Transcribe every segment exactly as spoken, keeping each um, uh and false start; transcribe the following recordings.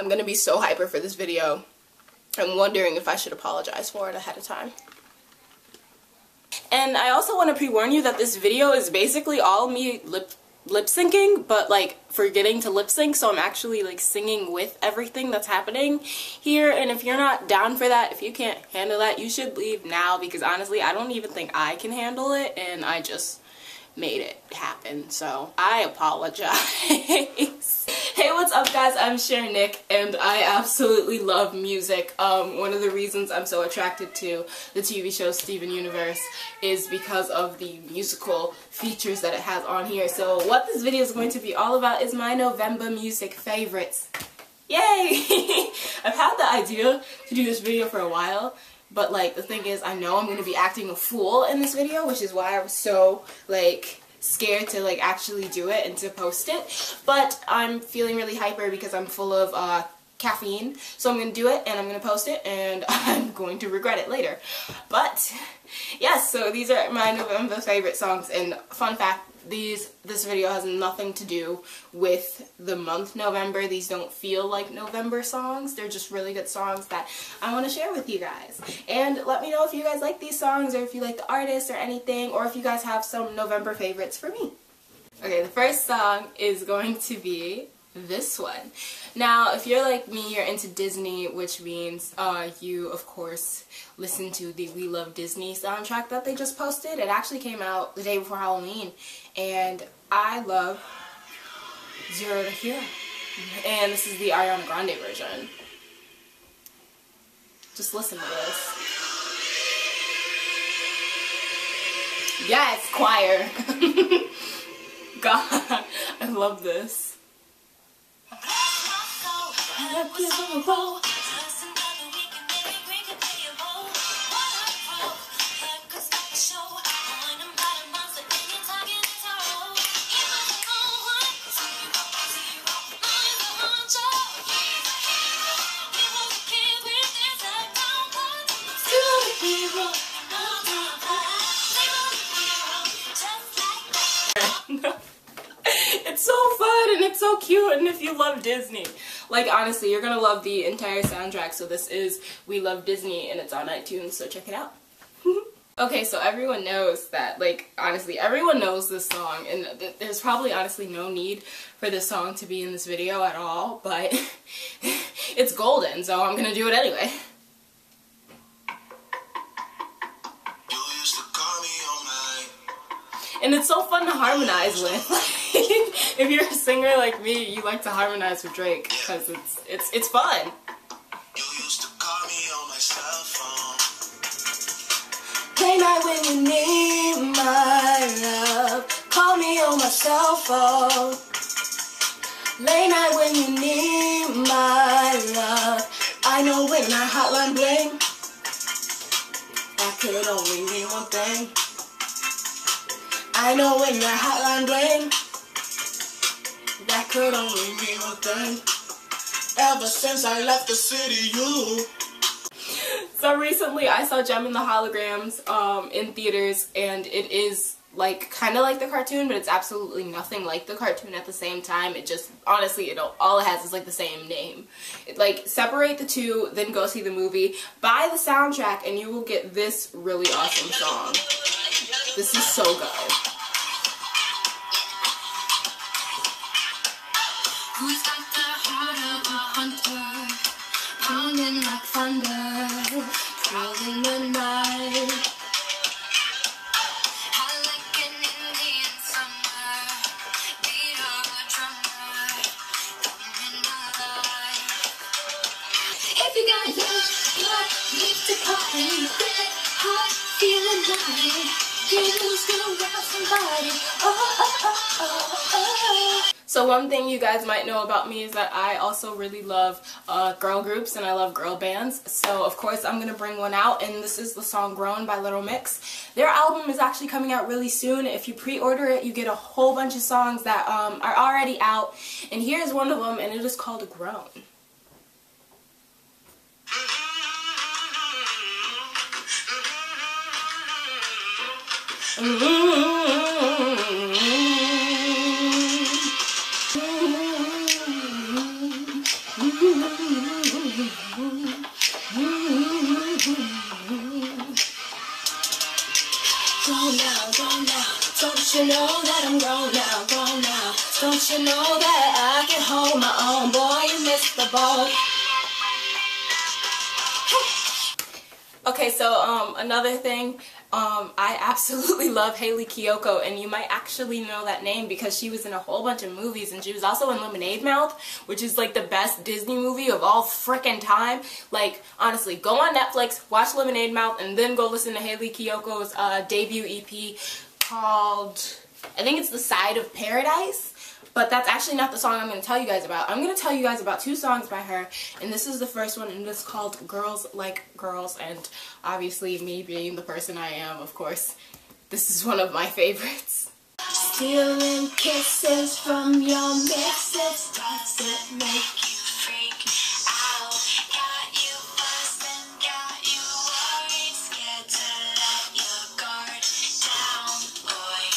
I'm going to be so hyper for this video. I'm wondering if I should apologize for it ahead of time. And I also want to pre-warn you that this video is basically all me lip lip syncing, but like forgetting to lip sync, so I'm actually like singing with everything that's happening here. And if you're not down for that, if you can't handle that, you should leave now, because honestly I don't even think I can handle it, and I just made it happen, so I apologize. Hey, what's up guys, I'm Sher Nic, and I absolutely love music. Um, one of the reasons I'm so attracted to the T V show Steven Universe is because of the musical features that it has on here. So what this video is going to be all about is my November music favorites. Yay! I've had the idea to do this video for a while, but like the thing is I know I'm going to be acting a fool in this video, which is why I was so like scared to like actually do it and to post it. But I'm feeling really hyper because I'm full of uh, caffeine, so I'm going to do it and I'm going to post it and I'm going to regret it later. But yes, so these are my November favorite songs, and fun fact, these this video has nothing to do with the month November. These don't feel like November songs. They're just really good songs that I want to share with you guys. And let me know if you guys like these songs, or if you like the artists or anything, or if you guys have some November favorites for me. Okay, the first song is going to be this one. Now, if you're like me, you're into Disney, which means uh, you, of course, listen to the We Love Disney soundtrack that they just posted. It actually came out the day before Halloween, and I love Zero to Hero. And this is the Ariana Grande version. Just listen to this. Yes, choir. God, I love this. It's so fun and it's so cute, and if you love Disney, like, honestly, you're gonna love the entire soundtrack. So this is We Love Disney, and it's on iTunes, so check it out. Okay, so everyone knows that, like, honestly, everyone knows this song, and th there's probably honestly no need for this song to be in this video at all, but it's golden, so I'm gonna do it anyway. And it's so fun to harmonize with. If you're a singer like me, you like to harmonize with Drake, because it's it's it's fun. You used to call me on my cell phone. Play night when you need my love. Call me on my cell phone. Late night when you need my love. I know when my hotline bling, I could only mean one thing. I know when my hotline bling, that could only mean one thing. Ever since I left the city, you. So recently I saw Jem and the Holograms um, in theaters, and it is like kind of like the cartoon, but it's absolutely nothing like the cartoon at the same time. It just, honestly, it all, all it has is like the same name. It, like, separate the two, then go see the movie, buy the soundtrack, and you will get this really awesome song. This is so good. Who's got the heart of a hunter, pounding like thunder, prowling the night. I like an Indian summer, beat of a drummer, coming alive. If you got your blood, leave the party, red hot, feeling light, here's gonna rouse somebody. Oh, oh, oh, oh, oh. So one thing you guys might know about me is that I also really love uh, girl groups, and I love girl bands. So of course I'm gonna bring one out, and this is the song Grown by Little Mix. Their album is actually coming out really soon. If you pre-order it, you get a whole bunch of songs that um, are already out, and here's one of them, and it is called Grown. Mm-hmm. Mm-hmm. Don't you know that I'm grown now, grown now? Don't you know that I can hold my own? Boy, you missed the boat. Okay, so um, another thing, um, I absolutely love Hayley Kiyoko, and you might actually know that name because she was in a whole bunch of movies, and she was also in Lemonade Mouth, which is like the best Disney movie of all frickin' time. Like, honestly, go on Netflix, watch Lemonade Mouth, and then go listen to Hayley Kiyoko's uh, debut E P called, I think it's The Side of Paradise. But that's actually not the song I'm going to tell you guys about. I'm going to tell you guys about two songs by her, and this is the first one, and it's called Girls Like Girls, and obviously me being the person I am, of course, this is one of my favorites. Stealing kisses from your mixes doesn't make you freak out. Got you lost and got you worried, scared to let your guard down, boys.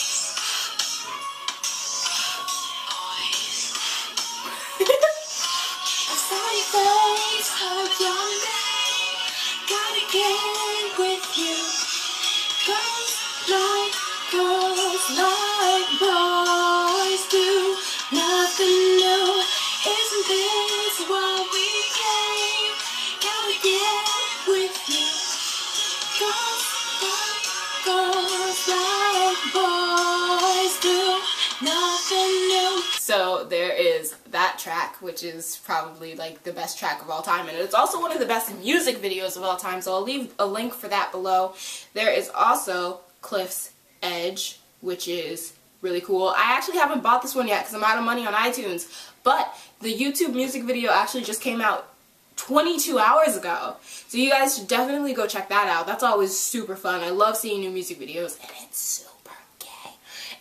So there is that track, which is probably like the best track of all time, and it's also one of the best music videos of all time, so I'll leave a link for that below. There is also Cliff's Edge, which is really cool. I actually haven't bought this one yet because I'm out of money on iTunes, but the YouTube music video actually just came out twenty-two hours ago, so you guys should definitely go check that out. That's always super fun. I love seeing new music videos, and it's so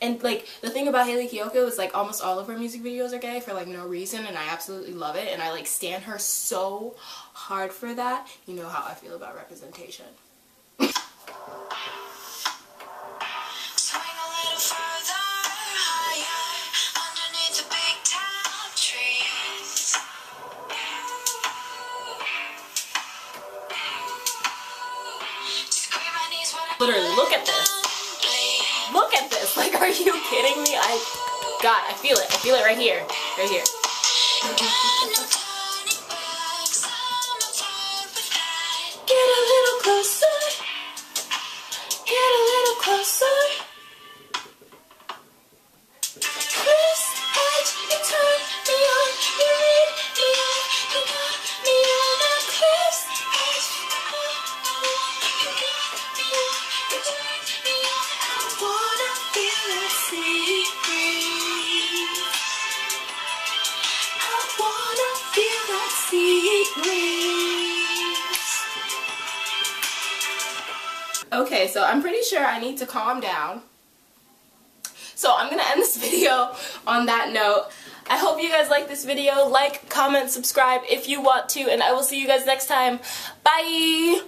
And, like, the thing about Hayley Kiyoko is, like, almost all of her music videos are gay for, like, no reason, and I absolutely love it, and I, like, stan her so hard for that. You know how I feel about representation. Literally, look at this. Look at this, like, are you kidding me? I, God, I feel it, I feel it right here, right here. Get a little closer, get a little closer. Cliff's Edge, you turn me on, you read me on, you got me on a Cliff's Edge. You got me on, you turn me on. Okay, so I'm pretty sure I need to calm down. So I'm gonna end this video on that note. I hope you guys like this video. Like, comment, subscribe if you want to, and I will see you guys next time. Bye!